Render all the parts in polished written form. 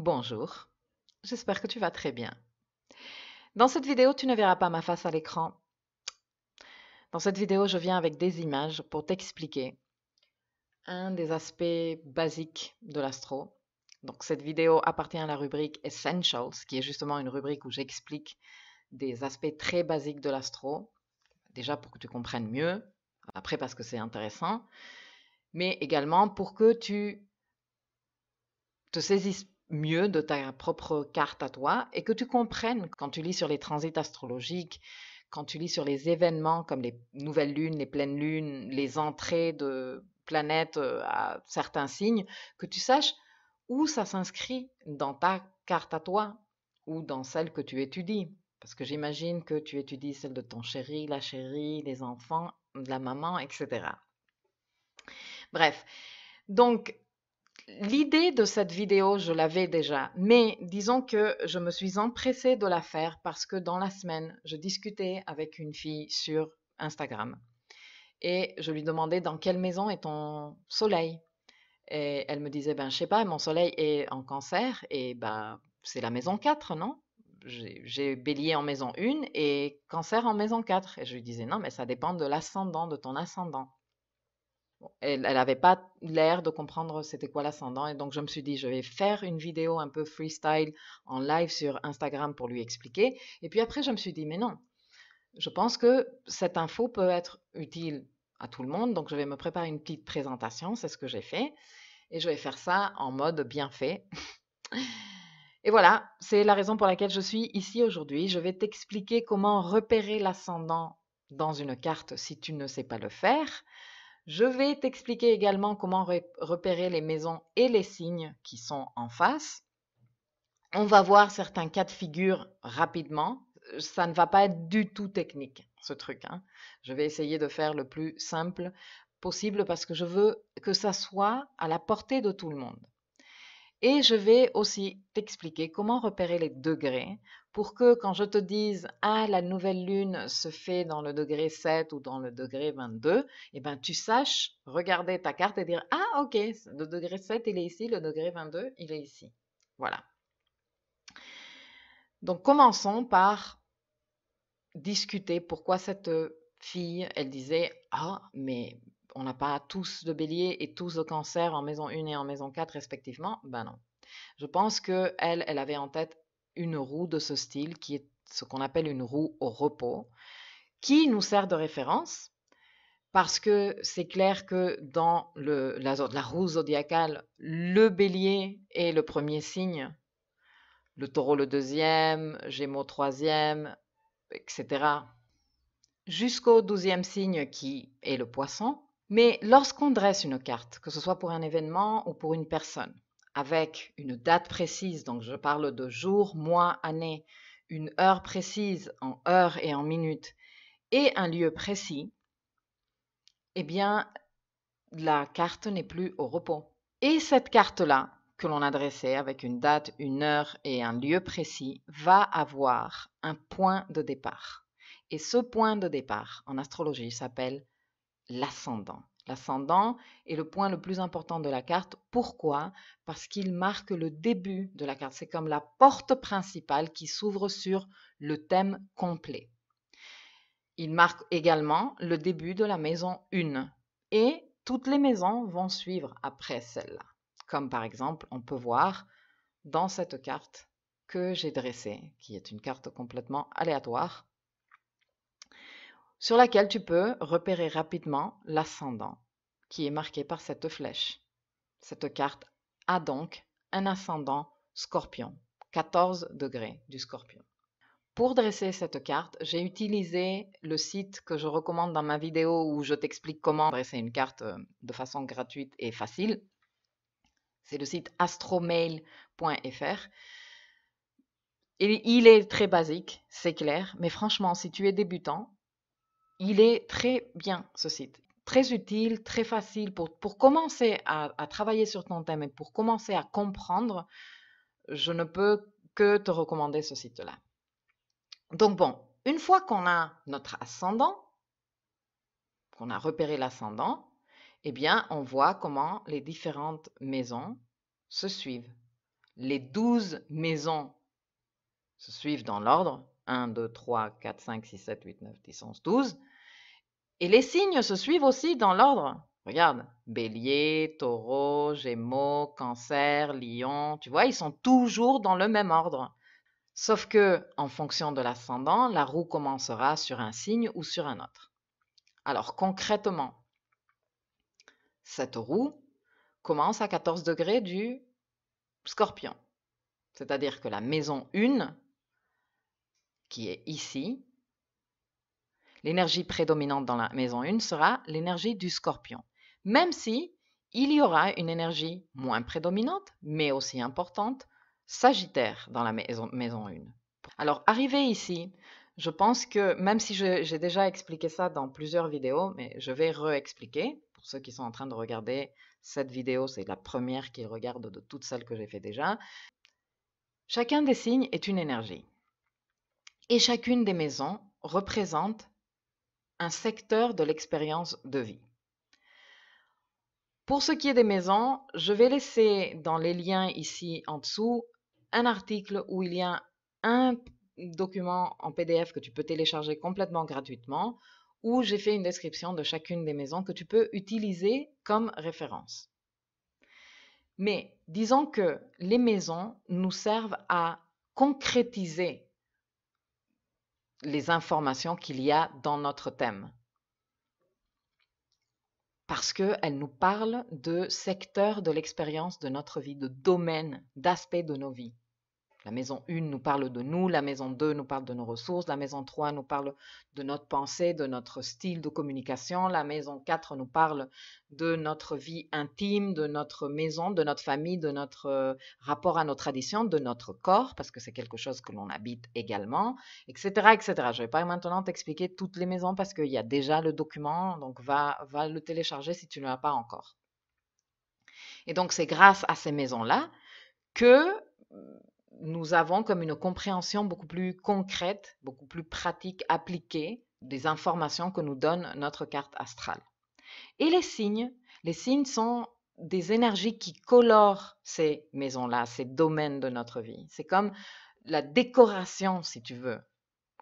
Bonjour, j'espère que tu vas très bien. Dans cette vidéo, tu ne verras pas ma face à l'écran. Dans cette vidéo, je viens avec des images pour t'expliquer un des aspects basiques de l'astro. Donc cette vidéo appartient à la rubrique Essentials, qui est justement une rubrique où j'explique des aspects très basiques de l'astro, déjà pour que tu comprennes mieux, après parce que c'est intéressant, mais également pour que tu te saisisses mieux de ta propre carte à toi et que tu comprennes quand tu lis sur les transits astrologiques, quand tu lis sur les événements comme les nouvelles lunes, les pleines lunes, les entrées de planètes à certains signes, que tu saches où ça s'inscrit dans ta carte à toi ou dans celle que tu étudies. Parce que j'imagine que tu étudies celle de ton chéri, la chérie, les enfants, de la maman, etc. Bref, donc l'idée de cette vidéo, je l'avais déjà, mais disons que je me suis empressée de la faire parce que dans la semaine, je discutais avec une fille sur Instagram et je lui demandais dans quelle maison est ton soleil. Et elle me disait, ben je sais pas, mon soleil est en cancer et ben c'est la maison 4, non? J'ai bélier en maison 1 et cancer en maison 4. Et je lui disais, non mais ça dépend de l'ascendant, de ton ascendant. Elle n'avait pas l'air de comprendre c'était quoi l'ascendant et donc je me suis dit je vais faire une vidéo un peu freestyle en live sur Instagram pour lui expliquer et puis après je me suis dit mais non, je pense que cette info peut être utile à tout le monde donc je vais me préparer une petite présentation, c'est ce que j'ai fait et je vais faire ça en mode bien fait. Et voilà, c'est la raison pour laquelle je suis ici aujourd'hui, je vais t'expliquer comment repérer l'ascendant dans une carte si tu ne sais pas le faire. Je vais t'expliquer également comment repérer les maisons et les signes qui sont en face. On va voir certains cas de figure rapidement. Ça ne va pas être du tout technique, ce truc, hein. Je vais essayer de faire le plus simple possible parce que je veux que ça soit à la portée de tout le monde. Et je vais aussi t'expliquer comment repérer les degrés pour que quand je te dise « Ah, la nouvelle lune se fait dans le degré 7 ou dans le degré 22 », eh ben, tu saches regarder ta carte et dire « Ah, ok, le degré 7, il est ici, le degré 22, il est ici. » Voilà. Donc, commençons par discuter pourquoi cette fille, elle disait « Ah, mais… » On n'a pas tous de bélier et tous de cancer en maison 1 et en maison 4 respectivement. Ben non. Je pense qu'elle avait en tête une roue de ce style qui est ce qu'on appelle une roue au repos qui nous sert de référence parce que c'est clair que dans la roue zodiacale, le bélier est le premier signe, le taureau le deuxième, gémeaux troisième, etc. jusqu'au 12e signe qui est le poisson. Mais lorsqu'on dresse une carte, que ce soit pour un événement ou pour une personne, avec une date précise, donc je parle de jour, mois, année, une heure précise en heures et en minutes, et un lieu précis, eh bien, la carte n'est plus au repos. Et cette carte-là, que l'on a dressée avec une date, une heure et un lieu précis, va avoir un point de départ. Et ce point de départ, en astrologie, s'appelle l'ascendant. L'ascendant est le point le plus important de la carte. Pourquoi? Parce qu'il marque le début de la carte. C'est comme la porte principale qui s'ouvre sur le thème complet. Il marque également le début de la maison 1. Et toutes les maisons vont suivre après celle-là. Comme par exemple, on peut voir dans cette carte que j'ai dressée, qui est une carte complètement aléatoire, sur laquelle tu peux repérer rapidement l'ascendant qui est marqué par cette flèche. Cette carte a donc un ascendant scorpion, 14 degrés du scorpion. Pour dresser cette carte, j'ai utilisé le site que je recommande dans ma vidéo où je t'explique comment dresser une carte de façon gratuite et facile. C'est le site astromail.fr. Il est très basique, c'est clair, mais franchement, si tu es débutant, il est très bien ce site, très utile, très facile pour commencer à travailler sur ton thème et pour commencer à comprendre, je ne peux que te recommander ce site-là. Donc bon, une fois qu'on a notre ascendant, qu'on a repéré l'ascendant, eh bien on voit comment les différentes maisons se suivent. les 12 maisons se suivent dans l'ordre, 1, 2, 3, 4, 5, 6, 7, 8, 9, 10, 11, 12, et les signes se suivent aussi dans l'ordre. Regarde, bélier, taureau, gémeaux, cancer, lion, tu vois, ils sont toujours dans le même ordre. Sauf que, en fonction de l'ascendant, la roue commencera sur un signe ou sur un autre. Alors concrètement, cette roue commence à 14 degrés du scorpion. C'est-à-dire que la maison 1, qui est ici, l'énergie prédominante dans la maison 1 sera l'énergie du scorpion. Même si il y aura une énergie moins prédominante, mais aussi importante, sagittaire dans la maison 1. Alors, arrivé ici, je pense que, même si j'ai déjà expliqué ça dans plusieurs vidéos, mais je vais réexpliquer. Pour ceux qui sont en train de regarder cette vidéo, c'est la première qu'ils regardent de toutes celles que j'ai fait déjà. Chacun des signes est une énergie. Et chacune des maisons représente un secteur de l'expérience de vie. Pour ce qui est des maisons, je vais laisser dans les liens ici en dessous un article où il y a un document en PDF que tu peux télécharger complètement gratuitement, où j'ai fait une description de chacune des maisons que tu peux utiliser comme référence. Mais disons que les maisons nous servent à concrétiser les informations qu'il y a dans notre thème, parce qu'elles nous parlent de secteurs de l'expérience de notre vie, de domaines, d'aspects de nos vies. La maison 1 nous parle de nous, la maison 2 nous parle de nos ressources, la maison 3 nous parle de notre pensée, de notre style de communication, la maison 4 nous parle de notre vie intime, de notre maison, de notre famille, de notre rapport à nos traditions, de notre corps, parce que c'est quelque chose que l'on habite également, etc., etc. Je ne vais pas maintenant t'expliquer toutes les maisons parce qu'il y a déjà le document, donc va le télécharger si tu ne l'as pas encore. Et donc c'est grâce à ces maisons-là que nous avons comme une compréhension beaucoup plus concrète, beaucoup plus pratique, appliquée des informations que nous donne notre carte astrale. Et les signes sont des énergies qui colorent ces maisons-là, ces domaines de notre vie. C'est comme la décoration, si tu veux.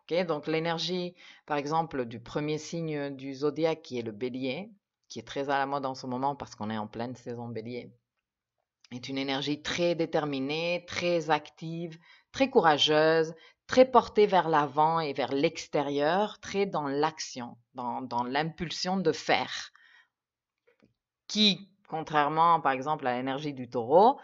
Okay? Donc l'énergie, par exemple, du premier signe du zodiaque qui est le bélier, qui est très à la mode en ce moment parce qu'on est en pleine saison bélier, est une énergie très déterminée, très active, très courageuse, très portée vers l'avant et vers l'extérieur, très dans l'action, dans l'impulsion de faire. Qui, contrairement par exemple à l'énergie du taureau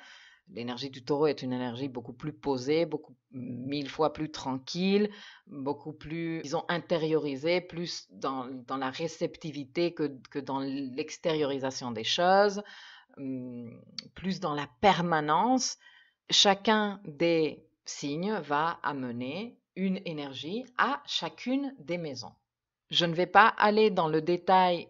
est une énergie beaucoup plus posée, beaucoup 1000 fois plus tranquille, beaucoup plus, disons, intériorisée, plus dans la réceptivité que dans l'extériorisation des choses, plus dans la permanence. Chacun des signes va amener une énergie à chacune des maisons. Je ne vais pas aller dans le détail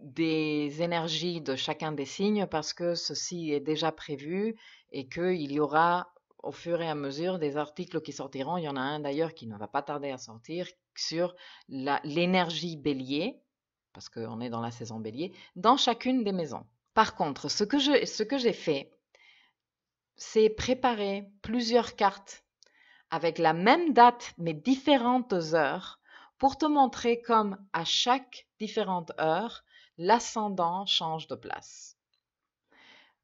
des énergies de chacun des signes parce que ceci est déjà prévu et qu'il y aura au fur et à mesure des articles qui sortiront. Il y en a un d'ailleurs qui ne va pas tarder à sortir sur l'énergie bélier, parce qu'on est dans la saison bélier, dans chacune des maisons. Par contre, ce que j'ai fait, c'est préparer plusieurs cartes avec la même date mais différentes heures pour te montrer comme à chaque différente heure, l'ascendant change de place.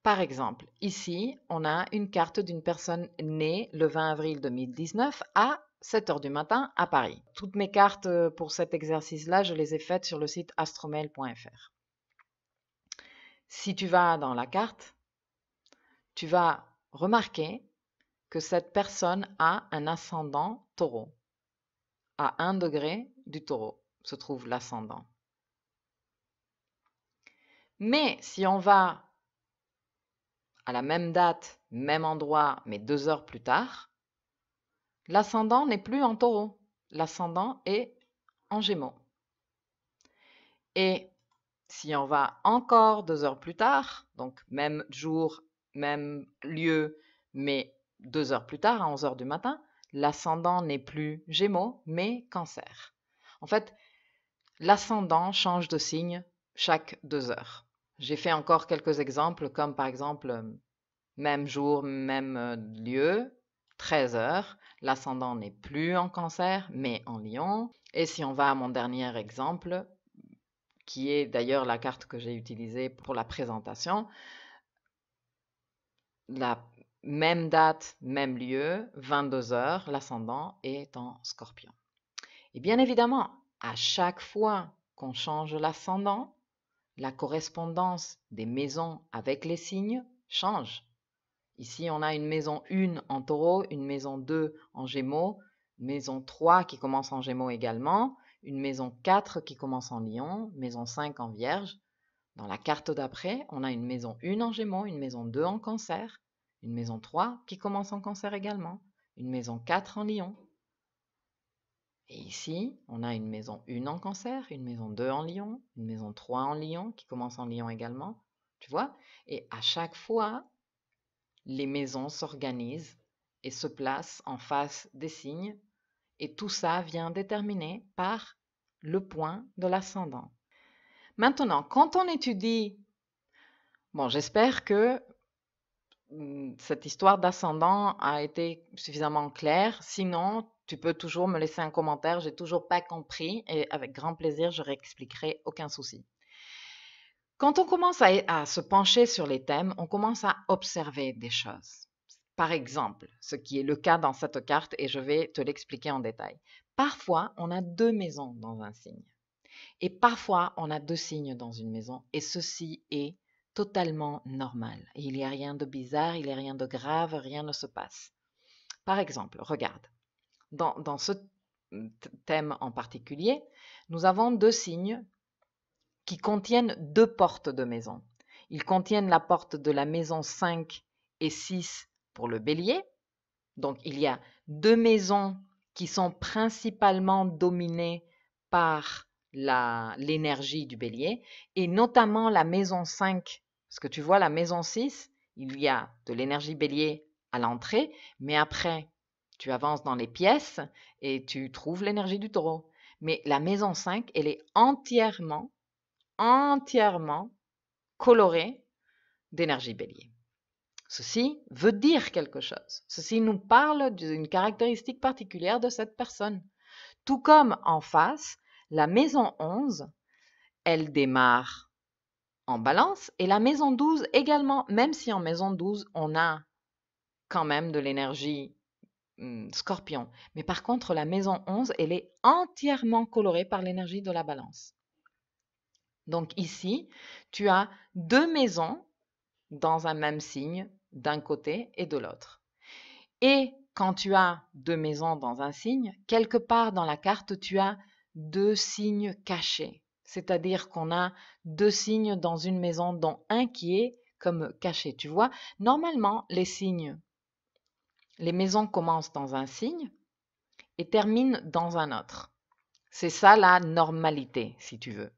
Par exemple, ici, on a une carte d'une personne née le 20 avril 2019 à 7h du matin à Paris. Toutes mes cartes pour cet exercice-là, je les ai faites sur le site astromail.fr. Si tu vas dans la carte, tu vas remarquer que cette personne a un ascendant taureau. À 1 degré du taureau se trouve l'ascendant. Mais si on va à la même date, même endroit, mais 2 heures plus tard, l'ascendant n'est plus en taureau. L'ascendant est en gémeaux. Et si on va encore 2 heures plus tard, donc même jour, même lieu, mais 2 heures plus tard, à 11h du matin, l'ascendant n'est plus Gémeaux, mais Cancer. En fait, l'ascendant change de signe chaque 2 heures. J'ai fait encore quelques exemples, comme par exemple Même jour, même lieu, 13h. L'ascendant n'est plus en Cancer, mais en Lion. Et si on va à mon dernier exemple, qui est d'ailleurs la carte que j'ai utilisée pour la présentation, la même date, même lieu, 22h, l'ascendant est en Scorpion. Et bien évidemment, à chaque fois qu'on change l'ascendant, la correspondance des maisons avec les signes change. Ici, on a une maison 1 en Taureau, une maison 2 en Gémeaux, une maison 3 qui commence en Gémeaux également, une maison 4 qui commence en Lion, maison 5 en Vierge. Dans la carte d'après, on a une maison 1 en Gémeaux, une maison 2 en Cancer, une maison 3 qui commence en Cancer également, une maison 4 en Lion. Et ici, on a une maison 1 en Cancer, une maison 2 en Lion, une maison 3 en Lion qui commence en Lion également. Tu vois? Et à chaque fois, les maisons s'organisent et se placent en face des signes. Et tout ça vient déterminer par le point de l'ascendant. Maintenant, quand on étudie... Bon, j'espère que cette histoire d'ascendant a été suffisamment claire. Sinon, tu peux toujours me laisser un commentaire. J'ai toujours pas compris et avec grand plaisir, je réexpliquerai, aucun souci. Quand on commence à se pencher sur les thèmes, on commence à observer des choses. Par exemple, ce qui est le cas dans cette carte, et je vais te l'expliquer en détail. Parfois, on a 2 maisons dans un signe. Et parfois, on a 2 signes dans une maison. Et ceci est totalement normal. Il n'y a rien de bizarre, il n'y a rien de grave, rien ne se passe. Par exemple, regarde. Dans ce thème en particulier, nous avons 2 signes qui contiennent 2 portes de maison. Ils contiennent la porte de la maison 5 et 6 pour le Bélier. Donc, il y a 2 maisons qui sont principalement dominées par l'énergie du Bélier, et notamment la maison 5. Parce que tu vois, la maison 6, il y a de l'énergie Bélier à l'entrée, mais après, tu avances dans les pièces et tu trouves l'énergie du Taureau. Mais la maison 5, elle est entièrement colorée d'énergie Bélier. Ceci veut dire quelque chose. Ceci nous parle d'une caractéristique particulière de cette personne. Tout comme en face, la maison 11, elle démarre en Balance, et la maison 12 également, même si en maison 12, on a quand même de l'énergie Scorpion. Mais par contre, la maison 11, elle est entièrement colorée par l'énergie de la Balance. Donc ici, tu as 2 maisons dans un même signe, d'un côté et de l'autre. Et quand tu as 2 maisons dans un signe, quelque part dans la carte, tu as 2 signes cachés. C'est-à-dire qu'on a 2 signes dans une maison, dont un qui est comme caché. Tu vois, normalement, les maisons commencent dans un signe et terminent dans un autre. C'est ça la normalité, si tu veux.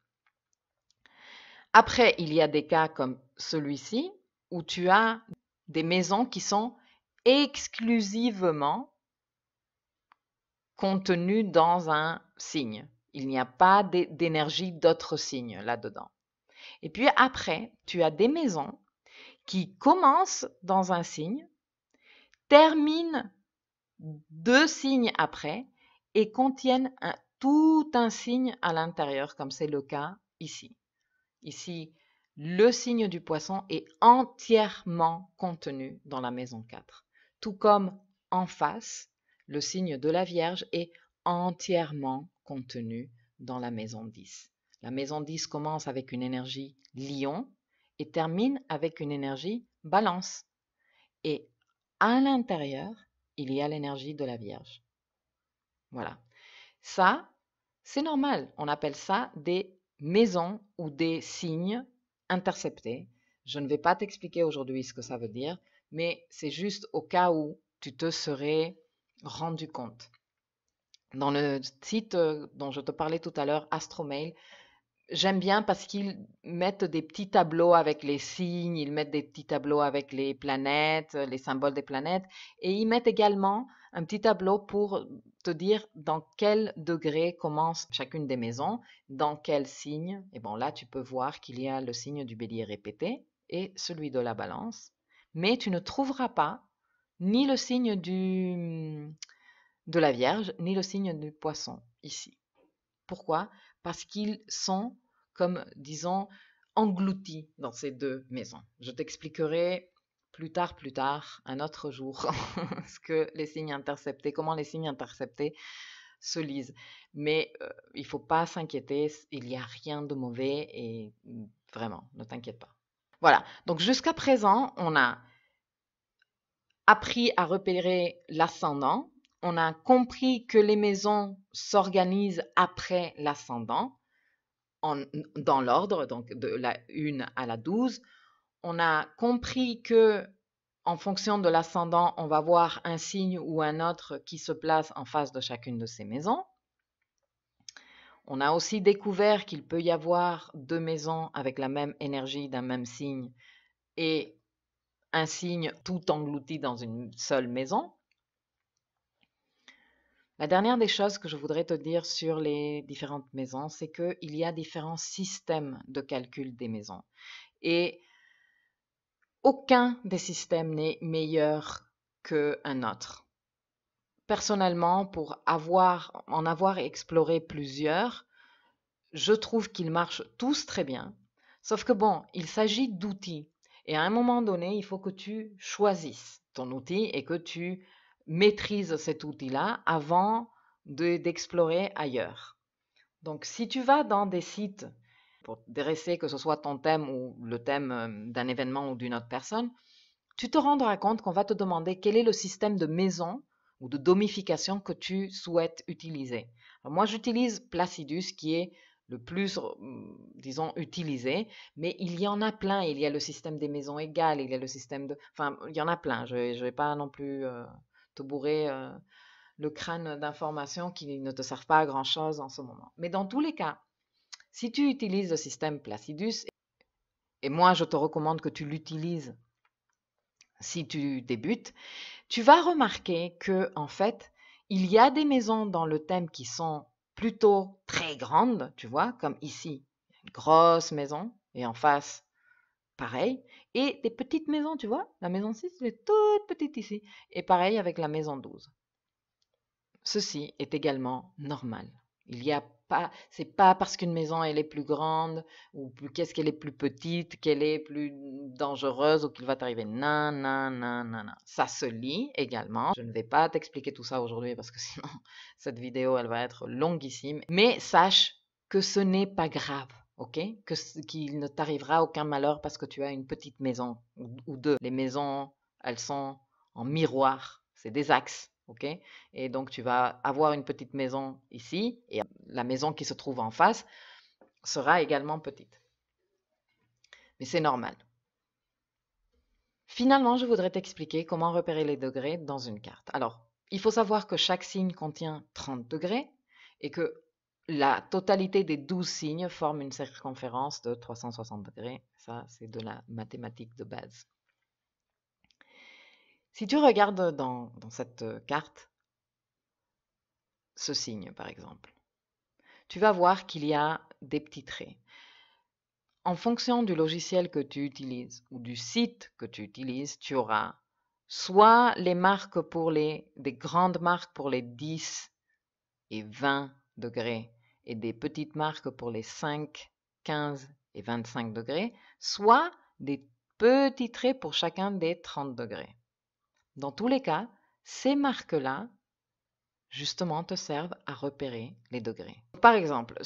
Après, il y a des cas comme celui-ci où tu as des maisons qui sont exclusivement contenues dans un signe. Il n'y a pas d'énergie d'autres signes là-dedans. Et puis après, tu as des maisons qui commencent dans un signe, terminent 2 signes après et contiennent tout un signe à l'intérieur, comme c'est le cas ici. Ici, le signe du Poisson est entièrement contenu dans la maison 4. Tout comme en face, le signe de la Vierge est entièrement contenu dans la maison 10. La maison 10 commence avec une énergie Lion et termine avec une énergie Balance. Et à l'intérieur, il y a l'énergie de la Vierge. Voilà. Ça, c'est normal. On appelle ça des maisons ou des signes interceptés. Je ne vais pas t'expliquer aujourd'hui ce que ça veut dire, mais c'est juste au cas où tu te serais rendu compte. Dans le site dont je te parlais tout à l'heure, Astromail, j'aime bien parce qu'ils mettent des petits tableaux avec les signes, ils mettent des petits tableaux avec les planètes, les symboles des planètes, et ils mettent également un petit tableau pour te dire dans quel degré commence chacune des maisons, dans quel signe. Et bon, là, tu peux voir qu'il y a le signe du Bélier répété et celui de la Balance. mais tu ne trouveras pas ni le signe de la Vierge, ni le signe du Poisson ici. Pourquoi? Parce qu'ils sont, comme disons, engloutis dans ces deux maisons. Je t'expliquerai plus tard, un autre jour, ce que les signes interceptés, comment les signes interceptés se lisent. Mais il ne faut pas s'inquiéter, il n'y a rien de mauvais et vraiment, ne t'inquiète pas. Voilà, donc jusqu'à présent, on a appris à repérer l'ascendant, on a compris que les maisons s'organisent après l'ascendant, dans l'ordre, donc de la 1 à la 12. On a compris que, en fonction de l'ascendant, on va voir un signe ou un autre qui se place en face de chacune de ces maisons. On a aussi découvert qu'il peut y avoir deux maisons avec la même énergie d'un même signe et un signe tout englouti dans une seule maison. La dernière des choses que je voudrais te dire sur les différentes maisons, c'est qu'il y a différents systèmes de calcul des maisons. Et aucun des systèmes n'est meilleur qu'un autre. Personnellement, pour en avoir exploré plusieurs, je trouve qu'ils marchent tous très bien. Sauf que bon, il s'agit d'outils. Et à un moment donné, il faut que tu choisisses ton outil et que tu maîtrises cet outil-là avant d'explorer ailleurs. Donc, si tu vas dans des sites pour dresser que ce soit ton thème ou le thème d'un événement ou d'une autre personne, tu te rendras compte qu'on va te demander quel est le système de maison ou de domification que tu souhaites utiliser. Alors moi, j'utilise Placidus qui est le plus, disons, utilisé, mais il y en a plein. Il y a le système des maisons égales, il y a le système de... Enfin, il y en a plein. Je ne vais pas non plus te bourrer le crâne d'informations qui ne te servent pas à grand-chose en ce moment. Mais dans tous les cas, si tu utilises le système Placidus, et moi je te recommande que tu l'utilises si tu débutes, tu vas remarquer que en fait, il y a des maisons dans le thème qui sont plutôt très grandes, tu vois, comme ici, une grosse maison, et en face, pareil, et des petites maisons, tu vois, la maison 6, elle est toute petite ici, et pareil avec la maison 12. Ceci est également normal. Il y a c'est pas parce qu'une maison elle est plus grande ou qu'elle est plus petite, qu'elle est plus dangereuse ou qu'il va t'arriver non. Ça se lit également. Je ne vais pas t'expliquer tout ça aujourd'hui parce que sinon cette vidéo elle va être longuissime. Mais sache que ce n'est pas grave, ok? Qu'il ne t'arrivera aucun malheur parce que tu as une petite maison ou deux. Les maisons elles sont en miroir, c'est des axes. Okay? Et donc, tu vas avoir une petite maison ici, et la maison qui se trouve en face sera également petite. Mais c'est normal. Finalement, je voudrais t'expliquer comment repérer les degrés dans une carte. Alors, il faut savoir que chaque signe contient 30 degrés, et que la totalité des 12 signes forme une circonférence de 360 degrés. Ça, c'est de la mathématique de base. Si tu regardes dans cette carte, ce signe par exemple, tu vas voir qu'il y a des petits traits. En fonction du logiciel que tu utilises ou du site que tu utilises, tu auras soit les marques des grandes marques pour les 10 et 20 degrés et des petites marques pour les 5, 15 et 25 degrés, soit des petits traits pour chacun des 30 degrés. Dans tous les cas, ces marques-là, justement, te servent à repérer les degrés. Par exemple,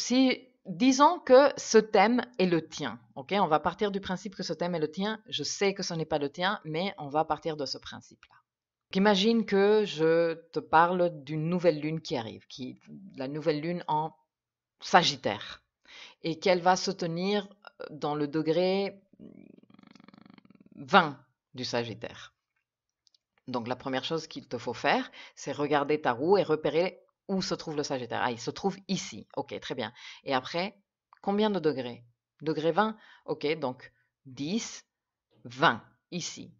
disons que ce thème est le tien, ok? On va partir du principe que ce thème est le tien. Je sais que ce n'est pas le tien, mais on va partir de ce principe-là. Imagine que je te parle d'une nouvelle lune qui arrive, la nouvelle lune en Sagittaire, et qu'elle va se tenir dans le degré 20 du Sagittaire. Donc, la première chose qu'il te faut faire, c'est regarder ta roue et repérer où se trouve le Sagittaire. Ah, il se trouve ici. Ok, très bien. Et après, combien de degrés? Degré 20? Ok, donc 10, 20, ici.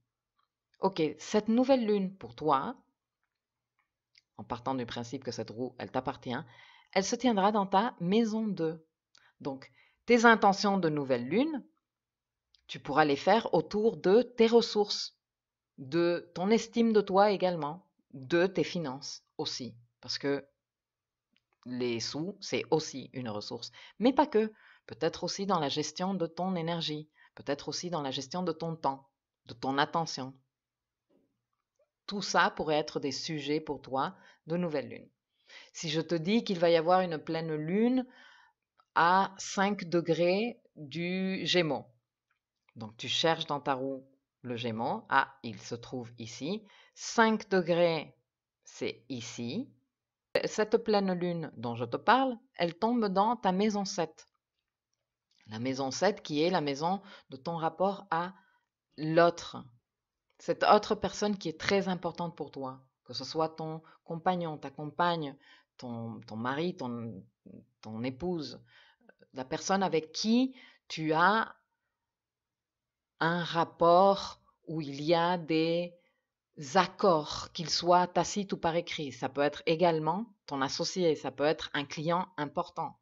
Ok, cette nouvelle lune, pour toi, en partant du principe que cette roue, elle t'appartient, elle se tiendra dans ta maison 2. Donc, tes intentions de nouvelle lune, tu pourras les faire autour de tes ressources. de ton estime de toi également, de tes finances aussi, parce que les sous, c'est aussi une ressource, mais pas que, peut-être aussi dans la gestion de ton énergie, peut-être aussi dans la gestion de ton temps, de ton attention. Tout ça pourrait être des sujets pour toi de nouvelle lune. Si je te dis qu'il va y avoir une pleine lune à 5 degrés du Gémeaux, donc tu cherches dans ta roue le Gémeaux, ah, il se trouve ici, 5 degrés, c'est ici. Cette pleine lune dont je te parle, elle tombe dans ta maison 7. La maison 7 qui est la maison de ton rapport à l'autre. Cette autre personne qui est très importante pour toi, que ce soit ton compagnon, ta compagne, ton mari, ton épouse, la personne avec qui tu as un rapport où il y a des accords, qu'ils soient tacites ou par écrit. Ça peut être également ton associé, ça peut être un client important.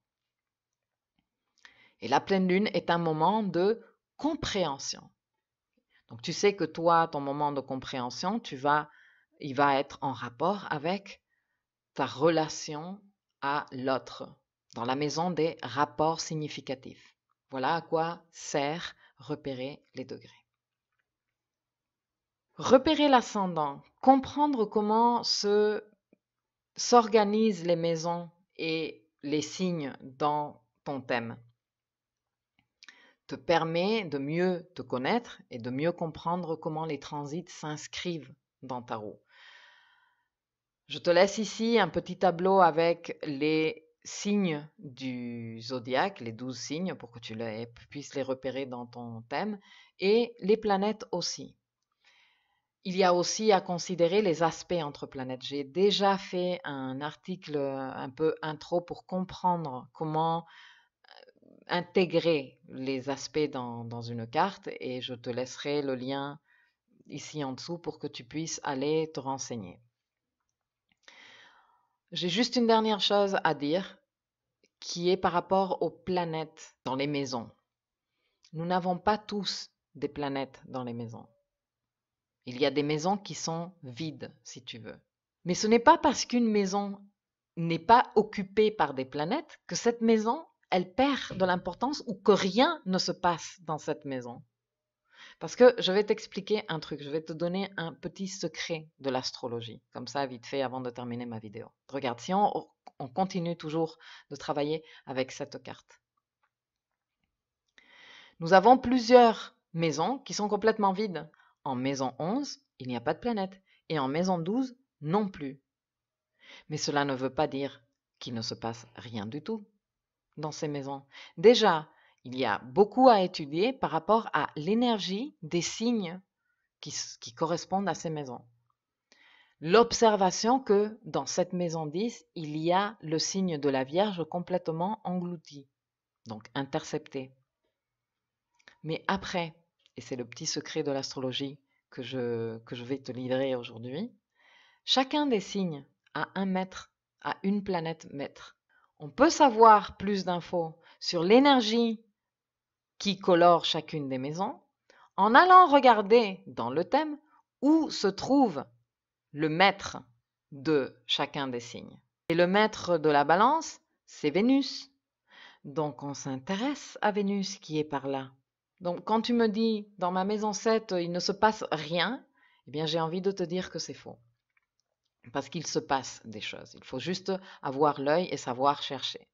Et la pleine lune est un moment de compréhension. Donc tu sais que toi, ton moment de compréhension, il va être en rapport avec ta relation à l'autre, dans la maison des rapports significatifs. Voilà à quoi sert repérer les degrés. Repérer l'ascendant, comprendre comment s'organisent les maisons et les signes dans ton thème, te permet de mieux te connaître et de mieux comprendre comment les transits s'inscrivent dans ta roue. Je te laisse ici un petit tableau avec les signes du zodiaque, les 12 signes, pour que tu puisses les repérer dans ton thème, et les planètes aussi. Il y a aussi à considérer les aspects entre planètes. J'ai déjà fait un article un peu intro pour comprendre comment intégrer les aspects dans une carte, et je te laisserai le lien ici en dessous pour que tu puisses aller te renseigner. J'ai juste une dernière chose à dire qui est par rapport aux planètes dans les maisons. Nous n'avons pas tous des planètes dans les maisons. Il y a des maisons qui sont vides, si tu veux. Mais ce n'est pas parce qu'une maison n'est pas occupée par des planètes que cette maison, elle perd de l'importance ou que rien ne se passe dans cette maison. Parce que je vais t'expliquer un truc, je vais te donner un petit secret de l'astrologie, comme ça vite fait avant de terminer ma vidéo. Regarde, si on continue toujours de travailler avec cette carte. Nous avons plusieurs maisons qui sont complètement vides. En maison 11, il n'y a pas de planète. Et en maison 12, non plus. Mais cela ne veut pas dire qu'il ne se passe rien du tout dans ces maisons. Déjà, il y a beaucoup à étudier par rapport à l'énergie des signes qui correspondent à ces maisons. L'observation que dans cette maison 10, il y a le signe de la Vierge complètement englouti, donc intercepté. Mais après, et c'est le petit secret de l'astrologie que je vais te livrer aujourd'hui, chacun des signes a un maître, a une planète maître. On peut savoir plus d'infos sur l'énergie qui colore chacune des maisons en allant regarder dans le thème où se trouve le maître de chacun des signes. Et le maître de la balance, c'est Vénus. Donc on s'intéresse à Vénus qui est par là. Donc, quand tu me dis, dans ma maison 7, il ne se passe rien, eh bien, j'ai envie de te dire que c'est faux. Parce qu'il se passe des choses. Il faut juste avoir l'œil et savoir chercher.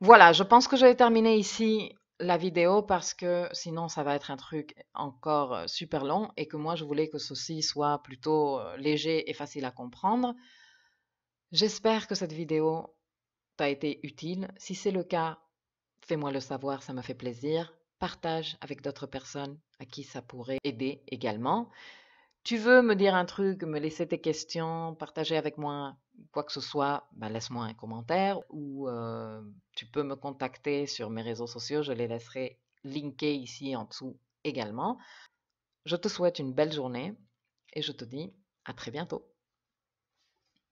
Voilà, je pense que je vais terminer ici la vidéo parce que sinon, ça va être un truc encore super long et que moi, je voulais que ceci soit plutôt léger et facile à comprendre. J'espère que cette vidéo t'a été utile. Si c'est le cas, fais-moi le savoir, ça me fait plaisir. Partage avec d'autres personnes à qui ça pourrait aider également. Tu veux me dire un truc, me laisser tes questions, partager avec moi quoi que ce soit, ben laisse-moi un commentaire ou tu peux me contacter sur mes réseaux sociaux, je les laisserai linkés ici en dessous également. Je te souhaite une belle journée et je te dis à très bientôt.